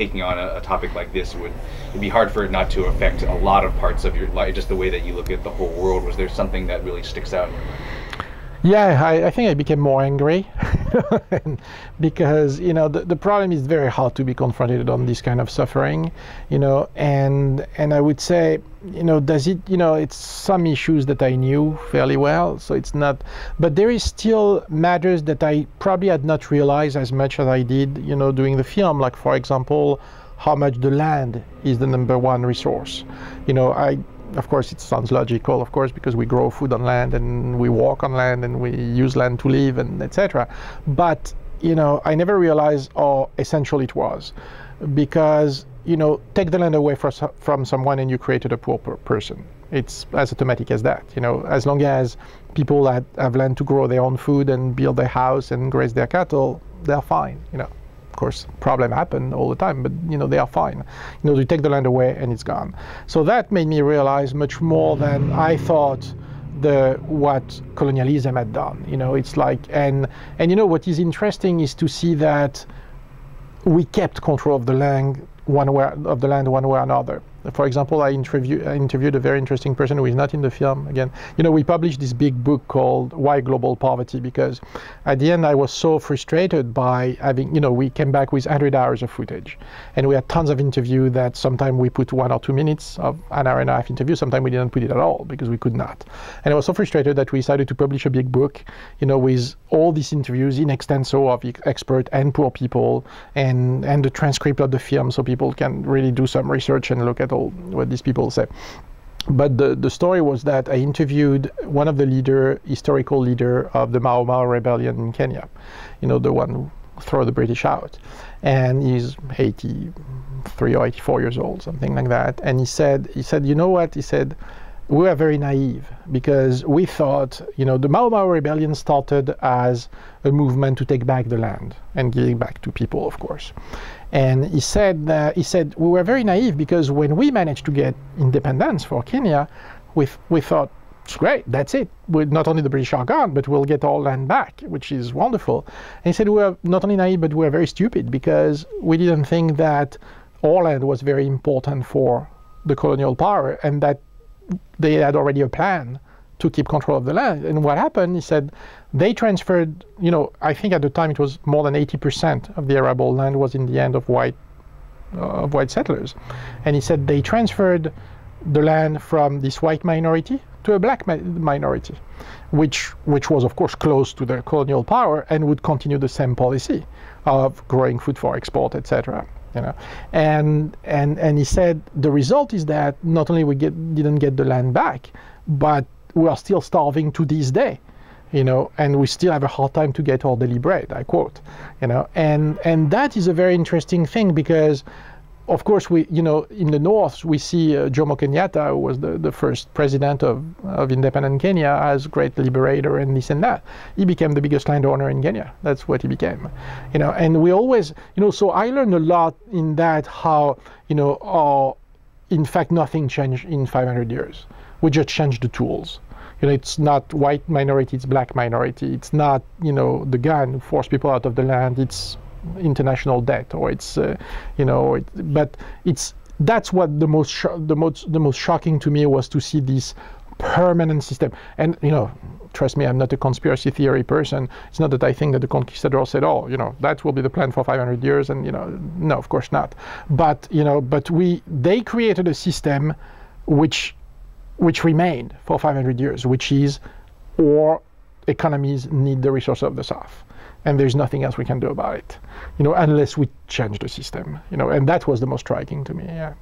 taking on a topic like this, it'd be hard for it not to affect a lot of parts of your life, just the way that you look at the whole world. Was there something that really sticks out in your mind? Yeah, I think I became more angry because, you know, the problem is very hard to be confronted on this kind of suffering, you know, and I would say, you know, it's some issues that I knew fairly well, so it's not, but there is still matters that I probably had not realized as much as I did, you know, doing the film, like, for example, how much the land is the #1 resource. You know, of course, it sounds logical, of course, because we grow food on land and we walk on land and we use land to live and etc. But, you know, I never realized how essential it was, because, you know, take the land away from someone and you created a poor person. It's as automatic as that, you know, as long as people have land to grow their own food and build their house and graze their cattle, they're fine, you know. Of course, problems happen all the time, but, you know, they are fine. You know, you take the land away and it's gone. So that made me realize much more than I thought what colonialism had done. You know, it's like, and you know, what is interesting is to see that we kept control of the land one way or another. For example, I interviewed a very interesting person who is not in the film again. You know, we published this big book called Why Global Poverty, because at the end I was so frustrated by having, you know, we came back with 100 hours of footage and we had tons of interviews that sometimes we put 1 or 2 minutes of an hour-and-a-half interview, sometimes we didn't put it at all because we could not. And I was so frustrated that we decided to publish a big book, you know, with all these interviews in extenso of expert and poor people and the transcript of the film, so people can really do some research and look at all what these people say. But the story was that I interviewed one of the historical leader of the Mau Mau rebellion in Kenya, you know, the one who threw the British out, and he's 83 or 84 years old, something like that. And he said, you know what, he said, we are very naive, because we thought, you know, the Mau Mau rebellion started as a movement to take back the land and give it back to people, of course. And he said we were very naive, because when we managed to get independence for Kenya, we thought, it's great, that's it. Not only the British are gone, but we'll get all land back, which is wonderful. And he said, we are not only naive, but we are very stupid, because we didn't think that all land was very important for the colonial power, and that they had already a plan to keep control of the land. And what happened, he said, they transferred, you know, I think at the time it was more than 80% of the arable land was in the hand of white settlers. And he said they transferred the land from this white minority to a black minority, which was of course close to the colonial power and would continue the same policy of growing food for export, etc. You know, and he said the result is that not only didn't get the land back, but we are still starving to this day, you know, and we still have a hard time to get our daily bread, I quote, you know, and that is a very interesting thing, because of course we, you know, in the north we see Jomo Kenyatta, who was the first president of independent Kenya, as great liberator and this and that. He became the biggest landowner in Kenya. That's what he became, you know. And we always, you know, so I learned a lot in that, how, you know, in fact nothing changed in 500 years. We just changed the tools. You know, it's not white minority, it's black minority. It's not, you know, the gun who forced people out of the land. It's international debt, or it's you know, but it's, that's what the most shocking to me was, to see this permanent system. And, you know, trust me, I'm not a conspiracy theory person. It's not that I think that the conquistador said, oh, you know, that will be the plan for 500 years, and, you know, no, of course not. But, you know, but they created a system which remained for 500 years, which is our economies need the resources of the South, and there's nothing else we can do about it, you know, unless we change the system, you know. And that was the most striking to me, yeah.